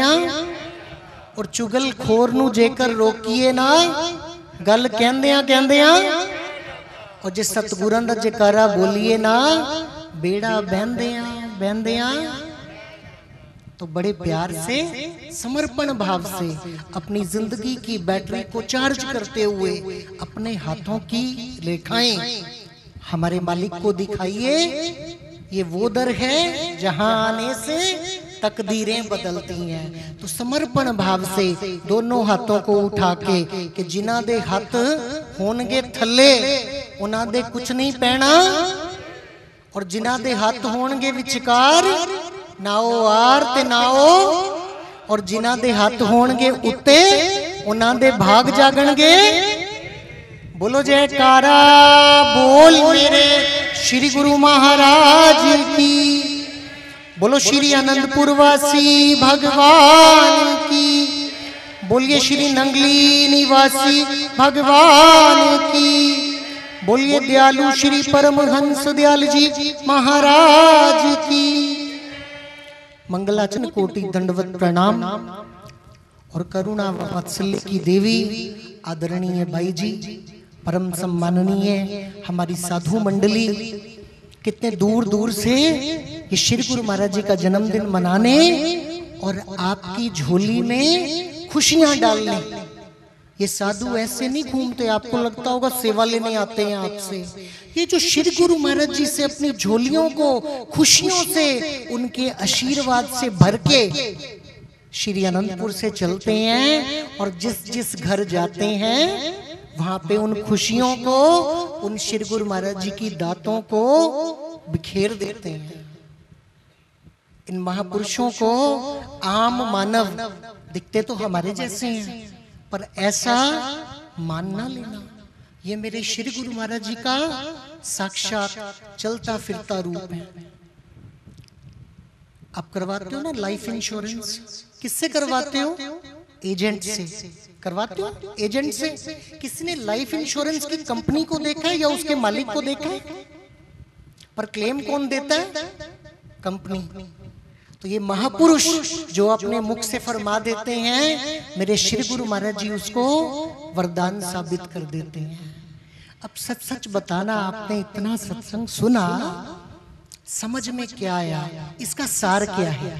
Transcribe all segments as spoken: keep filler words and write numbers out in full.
ਕਰਦੇ ਆ और चुगल खोर नू जेकर रोकीए ना गल कहंदे आ कहंदे आ और जे सतगुरां दा जयकारा बोलीए ना बेड़ा बहंदे आ बहंदे आ। तो बड़े प्यार से समर्पण भाव से अपनी जिंदगी की बैटरी को चार्ज करते हुए अपने हाथों की रेखाएं हमारे मालिक को दिखाइए। ये वो दर है जहां आने से तकदीरें बदलती हैं। तो समर्पण भाव से दोनों हाथों को उठा के कि जिन्हां दे हाथ होणगे थल्ले उन्हां दे कुछ नहीं पैना और जिन्हां दे हाथ होणगे विचकार नाओ आर ते नाओ और जिन्हां दे हाथ होणगे उत्ते उन्हां दे भाग जागणगे। बोलो जयकारा बोल मेरे श्री गुरु महाराज की, बोलो श्री आनंदपुर वासी भगवान की, बोलिए श्री नंगली निवासी भगवान की, बोलिए दयालु श्री परमहंस दयाल जी महाराज की। मंगलाचन कोटि दंडवत प्रणाम और करुणा वात्सल्य की देवी आदरणीय भाई जी परम सम्माननीय हमारी साधु मंडली कितने दूर दूर से ये श्री गुरु महाराज जी का जन्मदिन मनाने और आपकी झोली में खुशियां डालने। ये साधु ऐसे नहीं घूमते, आपको लगता होगा सेवा लेने आते हैं आपसे। ये जो श्री गुरु महाराज जी से अपनी झोलियों को खुशियों से उनके आशीर्वाद से भर के श्री अनंतपुर से चलते हैं और जिस जिस घर जाते हैं वहां पे उन खुशियों को उन श्री गुरु महाराज जी की दातों को बिखेर देते हैं। इन महापुरुषों को आम मानव दिखते तो हमारे जैसे हैं पर ऐसा मानना लेना ये मेरे श्री गुरु महाराज जी का साक्षात चलता फिरता रूप है। आप करवाते हो ना लाइफ इंश्योरेंस, किससे करवाते हो? एजेंट से करवाते हो, एजेंट से। किसी ने लाइफ इंश्योरेंस की कंपनी को देखा है या उसके मालिक को देखा है? पर क्लेम कौन देता है? कंपनी। तो ये महापुरुष जो अपने मुख से फरमा देते हैं मेरे श्री गुरु महाराज जी उसको वरदान साबित कर देते हैं। अब सच सच बताना, आपने इतना सत्संग सुना, समझ में क्या आया? इसका सार क्या है?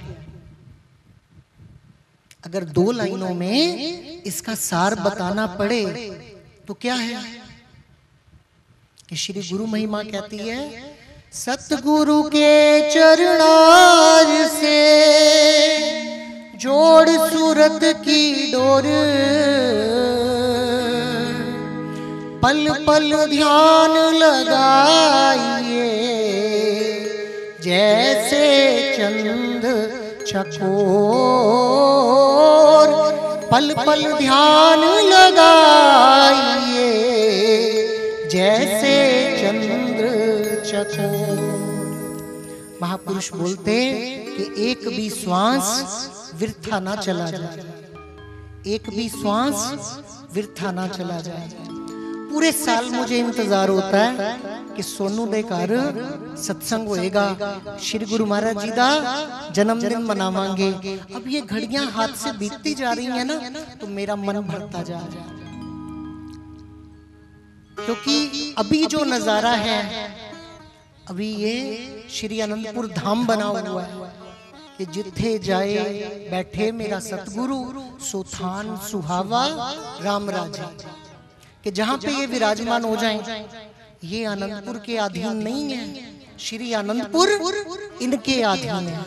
अगर दो लाइनों में इसका सार बताना पड़े तो क्या है कि श्री गुरु महिमा कहती है सतगुरु के चरणार से जोड़ सूरत की डोर, पल पल ध्यान लगाइए जैसे चंद चकोर, पल पल ध्यान लगाइए जैसे चंद्र चकोर। महापुरुष बोलते कि एक भी श्वास व्यर्था ना चला जाए, एक भी श्वास व्यर्था ना चला जाए। पूरे साल मुझे इंतजार होता है कि सोनू दे घर सत्संग होएगा, श्री गुरु महाराज जी का जन्मदिन मनावांगे। अब ये घड़ियां हाथ से बीतती जा रही है ना तो मेरा मन भरता जा रहा है क्योंकि अभी जो नजारा है अभी ये श्री अनंतपुर धाम बना हुआ है कि जिथे जाए बैठे मेरा सतगुरु सुथान सुहावा राम राजा, कि जहां पे ये विराजमान हो जाएं। ये आनंदपुर के अधीन नहीं है, श्री आनंदपुर इनके अधीन है।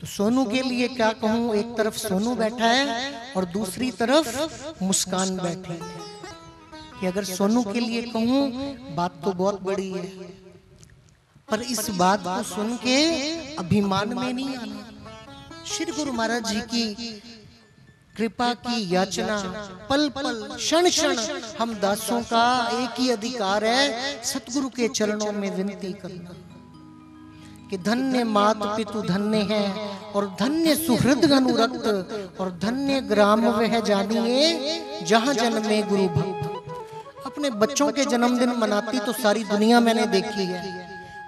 तो सोनू के लिए क्या कहूं, एक तरफ सोनू बैठा है और दूसरी तरफ मुस्कान बैठी है कि अगर सोनू के लिए कहूं बात तो बहुत बड़ी है पर इस बात को सुन के अभिमान में नहीं आना। श्री गुरु महाराज जी की कृपा की याचना पल पल क्षण क्षण हम दासों का एक ही अधिकार है सतगुरु के चरणों में विनती करना कि धन्य मात पितु धन्य है और धन्य सुहृद अनुरक्त और धन्य ग्राम वह जानिए जहां जन्मे गुरु भक्त। अपने बच्चों के जन्मदिन मनाती तो सारी दुनिया मैंने देखी है,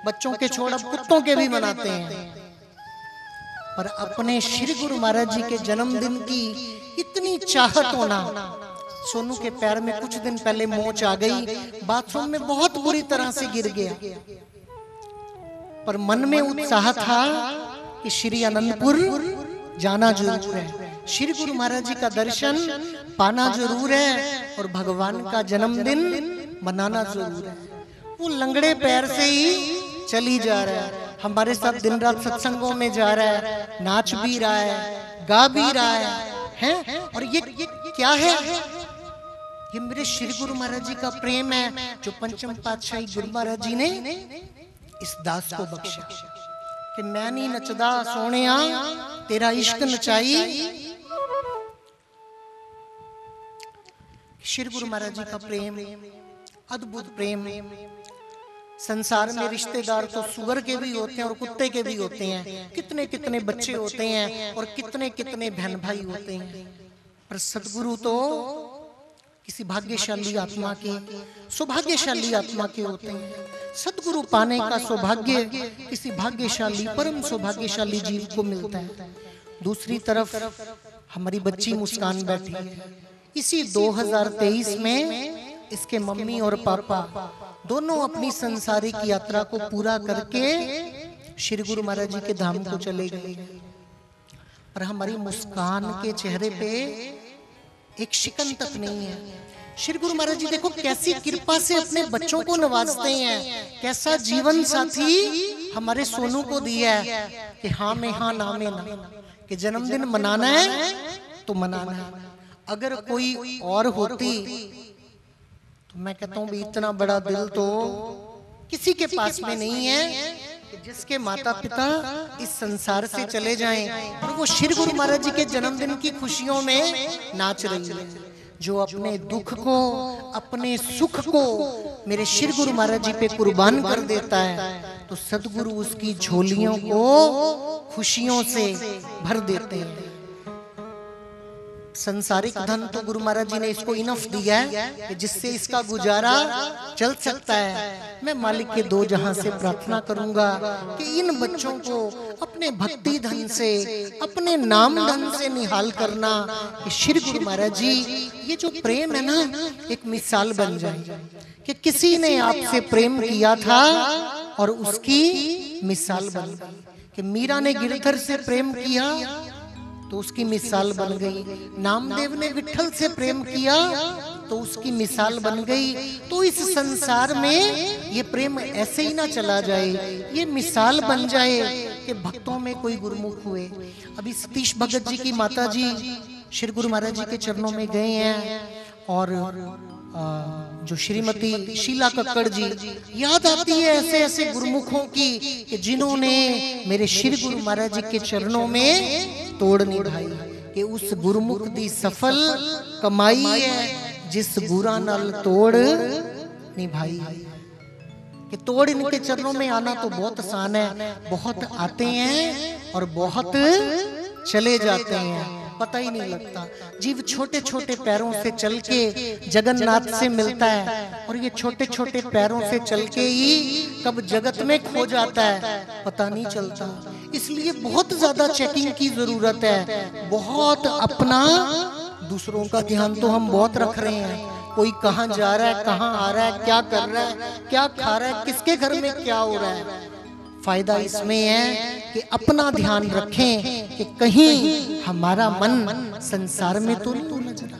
बच्चों के छोड़ अब कुत्तों के भी मनाते हैं। पर अपने श्री गुरु महाराज जी के जन्मदिन की इतनी चाहत होना। सोनू के पैर में कुछ दिन पहले मोच आ गई, बाथरूम में बहुत बुरी तरह से गिर गया, पर मन में उत्साह था कि श्री अनंतपुर जाना जरूर है, श्री गुरु महाराज जी का दर्शन पाना जरूर है और भगवान का जन्मदिन मनाना जरूर है। वो लंगड़े पैर से ही चली जा रहा है, हमारे साथ दिन रात सत्संगों में जा रहा है, नाच भी रहा है, गा भी रहा है, हैं? और ये क्या है? ये मेरे श्री गुरु महाराज जी का प्रेम है जो पंचम पातशाही गुरु महाराज जी ने इस दास को बख्शा कि मैं नहीं नचदा सोनिया तेरा इश्क नचाई। श्री गुरु महाराज जी का प्रेम अद्भुत प्रेम। संसार में रिश्तेदार तो सुअर के भी होते हैं और कुत्ते के भी होते हैं, कितने कितने बच्चे होते हैं और कितने कितने बहन भाई होते हैं, पर सदगुरु तो किसी भाग्यशाली आत्मा के सौभाग्यशाली आत्मा के होते हैं। सदगुरु पाने का सौभाग्य किसी भाग्यशाली परम सौभाग्यशाली जीव को मिलता है। दूसरी तरफ हमारी बच्ची मुस्कान बैठी है। इसी दो हज़ार तेईस में इसके मम्मी और पापा दोनों अपनी संसारिक यात्रा को पूरा करके श्री गुरु महाराज जी के धाम को चले गए, पर हमारी मुस्कान के चेहरे पे एक शिकन तक नहीं है। श्री गुरु महाराज जी देखो कैसी कृपा से अपने बच्चों को नवाजते हैं, कैसा जीवन साथी हमारे सोनू को दिया है कि हाँ में हाँ ना में ना, कि जन्मदिन मनाना है तो मनाना है। अगर कोई और होती मैं कहता हूँ भी इतना बड़ा दिल तो किसी के पास में नहीं है जिसके माता पिता इस संसार से चले जाएं और वो श्री गुरु महाराज जी के जन्मदिन की खुशियों में नाच रही है, जो अपने दुख को अपने सुख को मेरे श्री गुरु महाराज जी पे कुर्बान कर देता है तो सदगुरु उसकी झोलियों को खुशियों से भर देते हैं। संसारिक धन तो गुरु महाराज जी ने इसको इनफ दिया है जिससे इसका गुजारा चल सकता है। मैं मालिक के दो जहां से प्रार्थना करूंगा कि इन बच्चों को अपने भक्ति धन से अपने नाम धन से निहाल करना कि श्री गुरु महाराज जी ये जो प्रेम है ना एक मिसाल बन जाए कि किसी ने आपसे प्रेम किया था और उसकी मिसाल बन गई, कि मीरा ने गिरधर से प्रेम किया तो उसकी मिसाल बन गई, नामदेव ने विठल से प्रेम किया तो उसकी मिसाल बन गई। तो इस संसार में ये प्रेम ऐसे ही ना चला जाए, ये मिसाल बन जाए कि भक्तों में कोई गुरुमुख हुए। अभी सतीश भगत जी की माता जी श्री गुरु महाराज जी के चरणों में गए हैं और जो श्रीमती शीला कक्कड़ जी, याद आती है ऐसे ऐसे गुरुमुखों की कि जिन्होंने मेरे श्री गुरु महाराज जी के चरणों में तोड़ निभाई कि उस गुरुमुख दी सफल कमाई है जिस गुरा नाल तोड़ निभाई। कि तोड़ इनके चरणों में आना तो बहुत आसान है, बहुत आते हैं और बहुत चले जाते हैं, पता ही नहीं लगता। जीव छोटे छोटे पैरों से चल के जगन्नाथ से मिलता है और ये छोटे छोटे पैरों से चल के ही कब जगत में खो जाता है पता नहीं चलता। इसलिए बहुत ज्यादा चेकिंग की जरूरत है, बहुत अपना दूसरों का ध्यान तो हम बहुत रख रहे हैं, कोई कहाँ जा रहा है, कहाँ आ रहा है, क्या कर रहा है, क्या खा रहा है, किसके घर में क्या हो रहा है। फायदा इसमें है कि अपना ध्यान रखें कि कहीं हमारा मन संसार में तो नहीं न चला।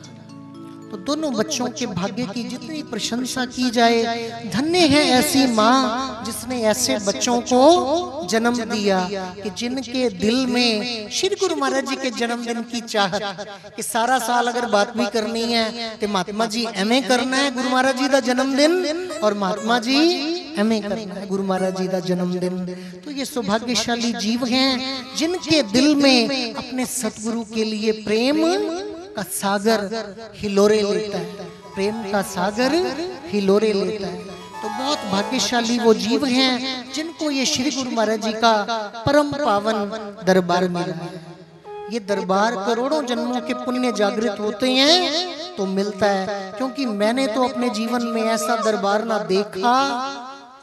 तो दोनों बच्चों के भाग्य की जितनी प्रशंसा की जाए, धन्य है ऐसी माँ जिसने ऐसे बच्चों को जन्म दिया कि जिनके दिल में श्री गुरु महाराज जी के जन्मदिन की चाहत कि सारा साल अगर बात भी करनी है तो महात्मा जी एमए करना है गुरु महाराज जी का जन्मदिन और महात्मा जी एमए करना है गुरु महाराज जी का जन्मदिन। तो ये सौभाग्यशाली जीव हैं जिनके दिल में अपने सतगुरु के लिए प्रेम का सागर हिलोरे लेता है, प्रेम का सागर हिलोरे लेता है। तो बहुत भाग्यशाली वो जीव हैं जिनको ये श्री गुरु महाराज जी का परम पावन दरबार मिला है। ये दरबार करोड़ों जन्मों के पुण्य जागृत होते हैं तो मिलता है, क्योंकि मैंने तो अपने जीवन में ऐसा दरबार ना देखा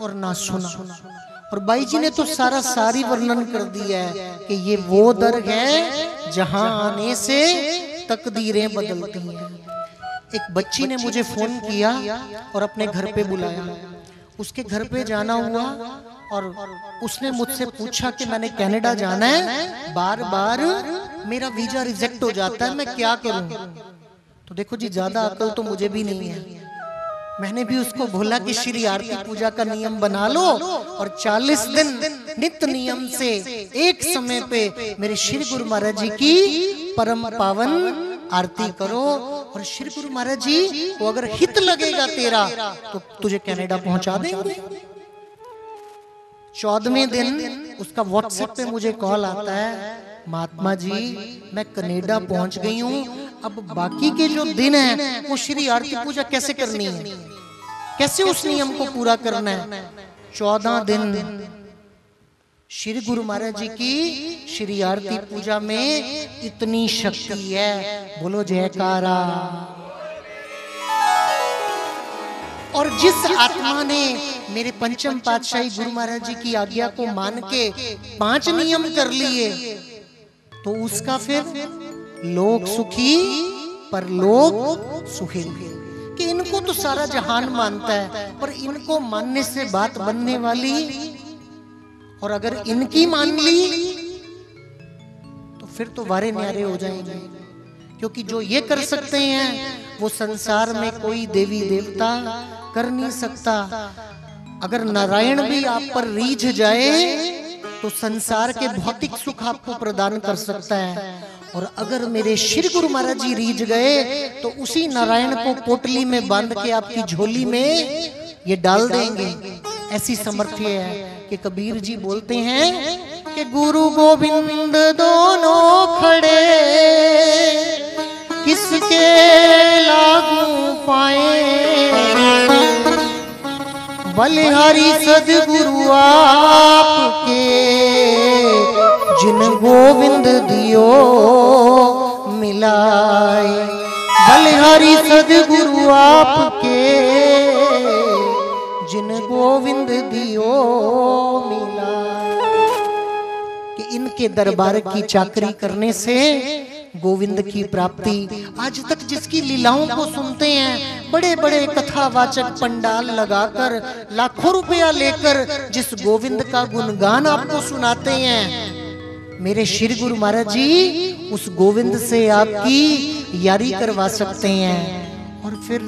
और ना सुना। और बाई जी ने तो सारा सारी वर्णन कर दिया है कि ये वो दर है जहां आने से तकदीरें बदलती हैं। एक बच्ची ने मुझे फोन किया और अपने घर पे बुलाया, उसके घर पे जाना हुआ और उसने मुझसे पूछा कि मैंने कनाडा जाना है, बार बार मेरा वीजा रिजेक्ट हो जाता है, मैं क्या करूं। तो देखो जी, ज्यादा अकल तो मुझे भी नहीं है, मैंने भी उसको बोला कि श्री आरती पूजा का नियम बना लो और चालीस दिन नित्य नियम से एक समय पे मेरे श्री गुरु महाराज जी की परम पावन आरती करो, और श्री गुरु महाराज जी को अगर हित लगेगा तेरा तो तुझे कनाडा पहुंचा देंगे। चौदहवें दिन उसका व्हाट्सएप पे मुझे कॉल आता है, महात्मा जी मैं कनाडा पहुंच गई हूँ, अब बाकी के जो दिन हैं वो श्री आरती पूजा कैसे करनी है, कैसे उस नियम को पूरा करना है। चौदह दिन श्री गुरु महाराज जी की श्री आरती पूजा में इतनी शक्ति है, बोलो जयकारा। और जिस आत्मा ने मेरे पंचम पातशाही गुरु महाराज जी की आज्ञा को मान के पांच नियम कर लिए तो उसका फिर लोक सुखी पर लोक सुखी, कि इनको तो सारा जहान मानता है पर इनको मानने से बात बनने वाली, और अगर इनकी मान ली तो फिर तो वारे न्यारे हो जाएंगे, क्योंकि जो ये कर सकते हैं वो संसार में कोई देवी देवता कर नहीं सकता। अगर नारायण भी आप पर रीझ जाए तो संसार के भौतिक सुख आपको प्रदान कर सकता है, और अगर मेरे श्री गुरु महाराज जी रीझ गए तो उसी नारायण को पोटली में बांध के आपकी झोली में ये डाल देंगे। ऐसी समर्थ्य है कि कबीर जी बोलते हैं कि गुरु गोविंद दोनों खड़े किसके लागू पाए, बलिहारी सदगुरु आपके जिन गोविंद दियो मिलाए, बलिहारी सदगुरु आपके जिन गोविंद दियो मिलाए, कि इनके दरबार की चाकरी करने से गोविंद की प्राप्ति। आज तक जिसकी लीलाओं को सुनते हैं, बड़े बड़े कथावाचक पंडाल लगाकर लाखों रुपया लेकर जिस गोविंद का गुणगान आपको सुनाते हैं, मेरे श्री गुरु महाराज जी उस गोविंद से आपकी यारी करवा सकते हैं। और फिर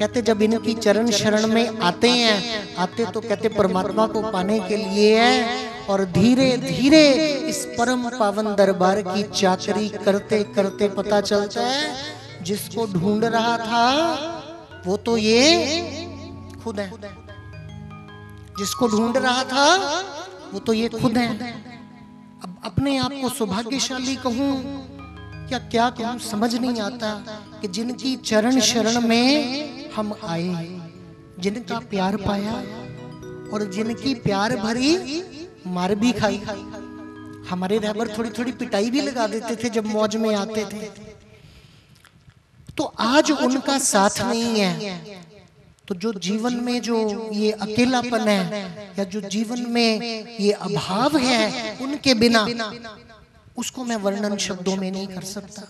कहते जब इनकी चरण शरण में आते हैं, आते तो कहते परमात्मा को पाने के लिए है, और धीरे धीरे इस परम पावन दरबार की चाकरी करते करते पता चलता है जिसको ढूंढ रहा था वो तो ये खुद है, जिसको ढूंढ रहा था वो तो ये खुद है। अब अपने आप को सौभाग्यशाली कहूं क्या क्या कहूं समझ नहीं आता, कि जिनकी चरण शरण में हम आए, जिनका प्यार पाया और जिनकी प्यार भरी मार भी खाई। हमारे रहबर थोड़ी थोड़ी पिटाई भी लगा देते थे जब मौज में आते थे, तो आज उनका साथ नहीं है, तो जो जीवन में जो ये अकेलापन है या जो जीवन में ये अभाव है उनके बिना, उसको मैं वर्णन शब्दों में नहीं कर सकता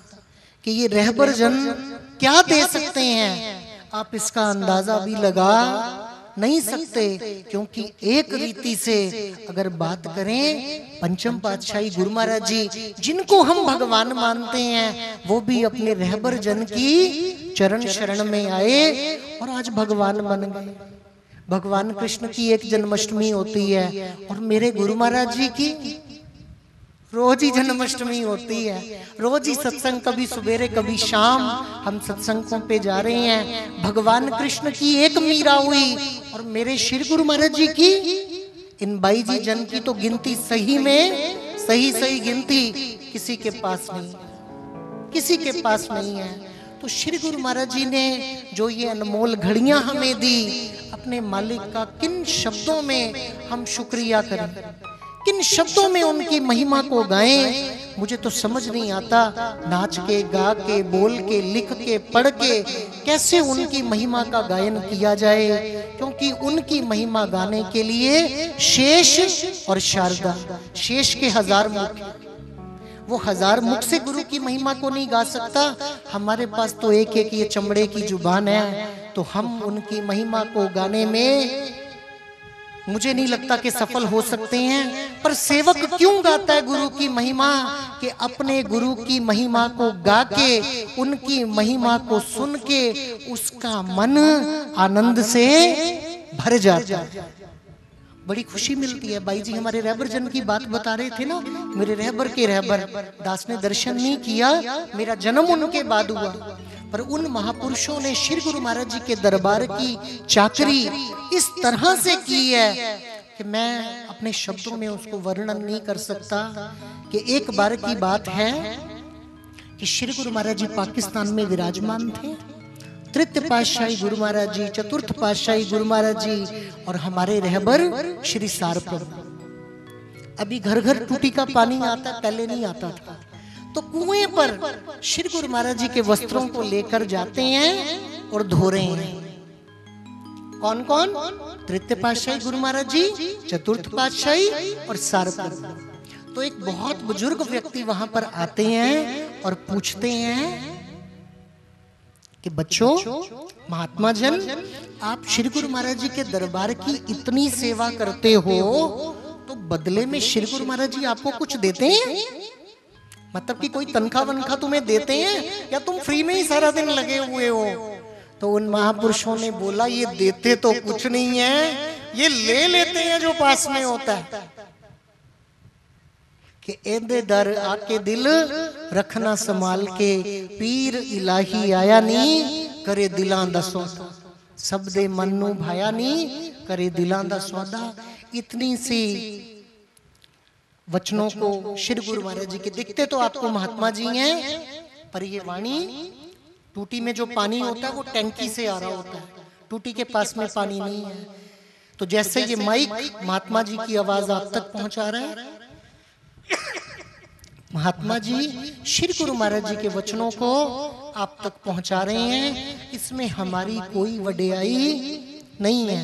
कि ये रहबर जन क्या दे सकते हैं। आप इसका अंदाजा भी लगा नहीं सकते, क्योंकि एक रीति से अगर बात करें पंचम पातशाही गुरु महाराज जी जिनको हम भगवान मानते हैं वो भी अपने रहबर जन की चरण शरण में आए और आज भगवान बन गए। भगवान कृष्ण की एक जन्माष्टमी होती है और मेरे गुरु महाराज जी की रोज ही जन्माष्टमी होती है, रोज ही सत्संग, कभी सवेरे कभी शाम हम सत्संगों पे जा रहे हैं। भगवान कृष्ण की एक मीरा हुई और मेरे श्री गुरु महाराज जी की, इन बाई जी जन की तो गिनती सही में सही सही गिनती किसी के पास नहीं, किसी के पास नहीं है। तो श्री गुरु महाराज जी ने जो ये अनमोल घड़ियां हमें दी, अपने मालिक का किन शब्दों में हम शुक्रिया करें, किन शब्दों में उनकी महिमा को गाएं। मुझे तो समझ नहीं आता नाच के, गा के, बोल के, लिख के, पढ़ के कैसे उनकी महिमा का गायन किया जाए, क्योंकि उनकी महिमा गाने के लिए शेष और शारदा, शेष के हजार मुख, वो हजार मुख से गुरु की महिमा को नहीं गा सकता। हमारे पास तो एक एक ये चमड़े की जुबान है, तो हम उनकी महिमा को गाने में मुझे नहीं लगता कि सफल हो सकते हैं। पर सेवक क्यों गाता है गुरु की महिमा? कि अपने गुरु की महिमा को गा के, उनकी महिमा को सुन के उसका मन आनंद से भर जाता है, बड़ी खुशी मिलती है। बाई जी हमारे रहबर जन की बात बता रहे थे ना, मेरे रहबर के रहबर दास ने दर्शन नहीं किया, मेरा जन्म उनके बाद हुआ, पर उन महापुरुषों ने श्री गुरु महाराज जी के दरबार की चाकरी इस तरह से की है कि मैं अपने शब्दों में उसको वर्णन नहीं कर सकता। कि एक बार की बात है कि श्री गुरु महाराज जी पाकिस्तान में विराजमान थे, तृतीय पातशाही गुरु महाराज जी, चतुर्थ पातशाही गुरु महाराज जी और हमारे रहबर श्री सार प्रभु। अभी घर घर टूटी का पानी आता, पहले नहीं आता था, तो कुएं पर श्री गुरु महाराज जी के वस्त्रों को लेकर जाते हैं और धो रहे हैं। कौन कौन? तृतीय पातशाही गुरु महाराज जी, चतुर्थ पातशाही और सार प्रभु। तो एक बहुत बुजुर्ग व्यक्ति वहां पर आते हैं और पूछते हैं कि बच्चों, महात्मा जन, आप श्री गुरु महाराज जी के दरबार की इतनी सेवा करते हो तो बदले में श्री गुरु महाराज जी आपको कुछ देते हैं? मतलब कि कोई तनखा वनखा तुम्हें देते हैं या तुम फ्री में ही सारा दिन लगे हुए हो? तो उन महापुरुषों ने बोला, ये देते तो कुछ नहीं है, ये ले लेते हैं जो पास में होता है। कि एंदे दर आके दिल रखना संभाल के, पीर इलाही आया नहीं करे दिलां दा सौदा, सब दे मन नू भाया नहीं करे दिलां दा सौदा। इतनी सी वचनों को श्री गुरु महाराज जी के, दिखते तो आपको महात्मा जी हैं, पर ये वाणी, टूटी में जो पानी होता है वो टैंकी से आ रहा होता है, टूटी के पास में पानी नहीं है। तो जैसे ये माइक महात्मा जी की आवाज आप तक पहुंचा रहा है, महात्मा जी श्री गुरु महाराज जी के वचनों को आप तक पहुंचा रहे हैं। इसमें हमारी कोई वडियाई नहीं है,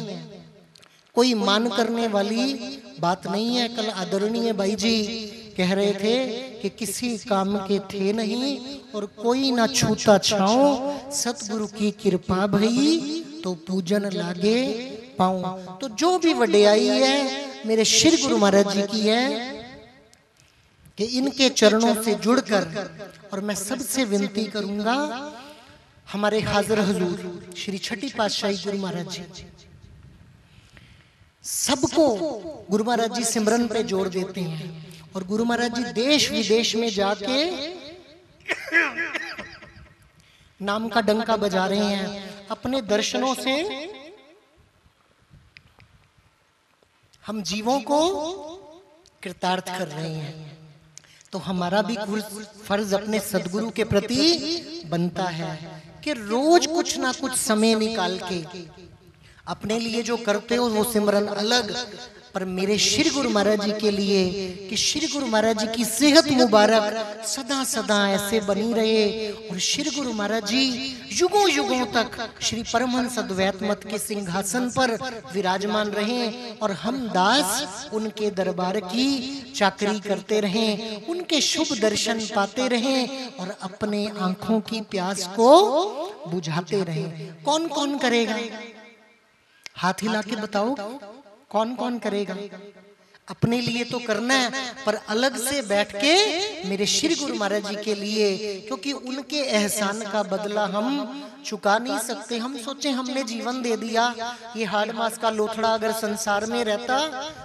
कोई मान करने वाली बात नहीं है। कल आदरणीय भाई जी कह रहे थे कि किसी काम के थे नहीं और कोई ना छूता छाओ, सतगुरु की कृपा भई तो पूजन लागे पाऊं। तो जो भी वडियाई है मेरे श्री गुरु महाराज जी की है कि इनके चरणों से जुड़कर, और मैं सबसे विनती करूंगा, हमारे हाजिर हजूर श्री छठी पातशाही गुरु महाराज जी सबको गुरु महाराज जी सिमरन पे जोड़ देते हैं, और गुरु महाराज जी देश विदेश में जाके नाम का डंका बजा रहे हैं। अपने दर्शनों से हम जीवों को कृतार्थ कर रहे हैं, तो हमारा भी फर्ज अपने सदगुरु के प्रति बनता है कि रोज कुछ ना कुछ समय निकाल के अपने लिए जो करते हो वो सिमरन अलग, पर मेरे श्री गुरु महाराज जी के लिए कि श्री गुरु महाराज जी की सेहत मुबारक सदा सदा ऐसे बनी रहे, और श्री गुरु महाराज जी युगों युगों तक श्री परमहंस अद्वैत मत के सिंहासन पर विराजमान रहें, और हम दास उनके दरबार की चाकरी करते रहें, उनके शुभ दर्शन पाते रहें और अपने आंखों की प्यास को बुझाते रहें। कौन कौन करेगा? हाथ हिला के बताओ, कौन कौन करेगा? अपने लिए तो करना है, पर अलग से बैठ के मेरे श्री गुरु महाराज जी के लिए, क्योंकि उनके एहसान का बदला हम चुका नहीं सकते। हम सोचे हमने जीवन दे दिया, ये हाड़ मास का लोथड़ा अगर संसार में रहता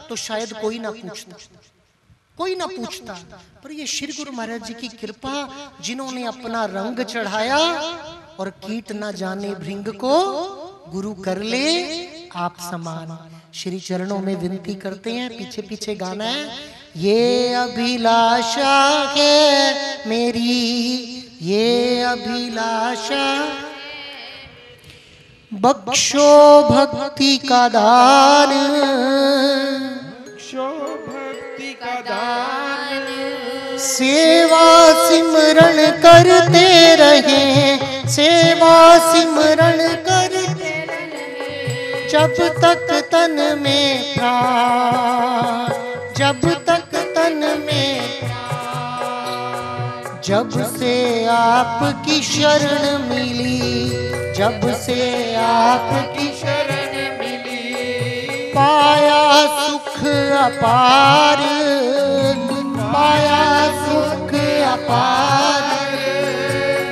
तो शायद कोई ना पूछता, कोई ना पूछता, पर ये श्री गुरु महाराज जी की कृपा, जिन्होंने अपना रंग चढ़ाया और कीट ना जाने भृंग को गुरु कर ले आप समान। श्री चरणों में विनती करते हैं, पीछे पीछे गाना है, ये अभिलाषा है मेरी, ये अभिलाषा, बख्शो भक्ति का दान, बख्शो भक्ति का दान। सेवा सिमरन करते रहे, सेवा सिमरन करते रहे, जब तक तन में प्राण, जब तक तन में प्राण। जब से आपकी शरण मिली, जब से आपकी शरण मिली, पाया सुख अपार, पाया सुख अपार।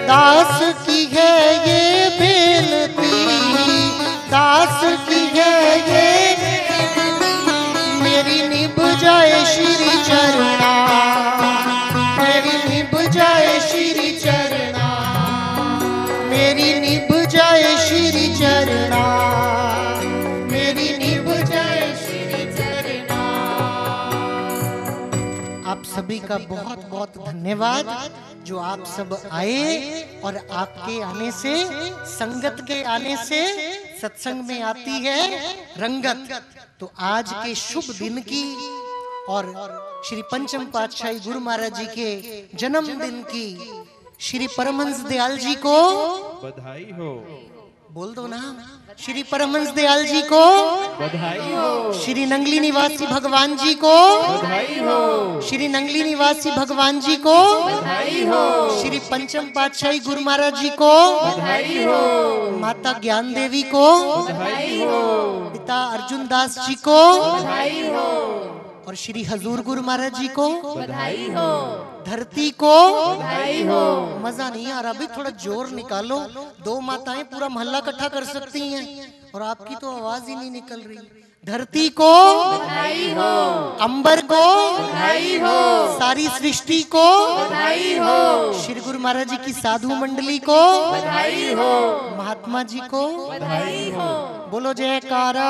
दास की है ये बेनती, दास की है ये बेनती, मेरी निभ जाए श्री चरणा, मेरी निभ जाए श्री चरणा, मेरी निभ जाए श्री चरणा, मेरी निभ जाए श्री चरणा। आप सभी का बहुत बहुत धन्यवाद जो आप सब आए और आपके आने से, संगत के आने से सत्संग में आती है रंगत। तो आज के शुभ दिन की और श्री पंचम पातशाही गुरु महाराज जी के जन्मदिन की श्री परमहंस दयाल जी को बधाई हो। बोल दो ना, श्री परमहंस दयाल जी को बधाई हो, श्री नंगली निवासी भगवान जी को बधाई हो, श्री नंगली निवासी भगवान जी को बधाई हो, श्री पंचम पातशाही गुरु महाराज जी को बधाई हो, माता ज्ञान देवी को बधाई हो, पिता अर्जुन दास जी को बधाई हो, और श्री हजूर गुरु महाराज जी को बधाई हो, धरती को बधाई हो। मजा नहीं आ रहा भाई, थोड़ा जोर निकालो। दो माताएं पूरा मोहल्ला इकट्ठा कर सकती हैं और आपकी तो आवाज ही नहीं निकल रही। धरती को बधाई हो, अंबर को बधाई हो, सारी सृष्टि को बधाई हो, श्री गुरु महाराज जी की साधु मंडली को बधाई हो, महात्मा जी को बधाई हो। बोलो जयकारा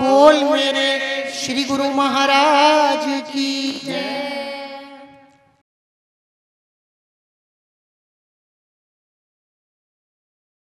बोल मेरे श्री गुरु महाराज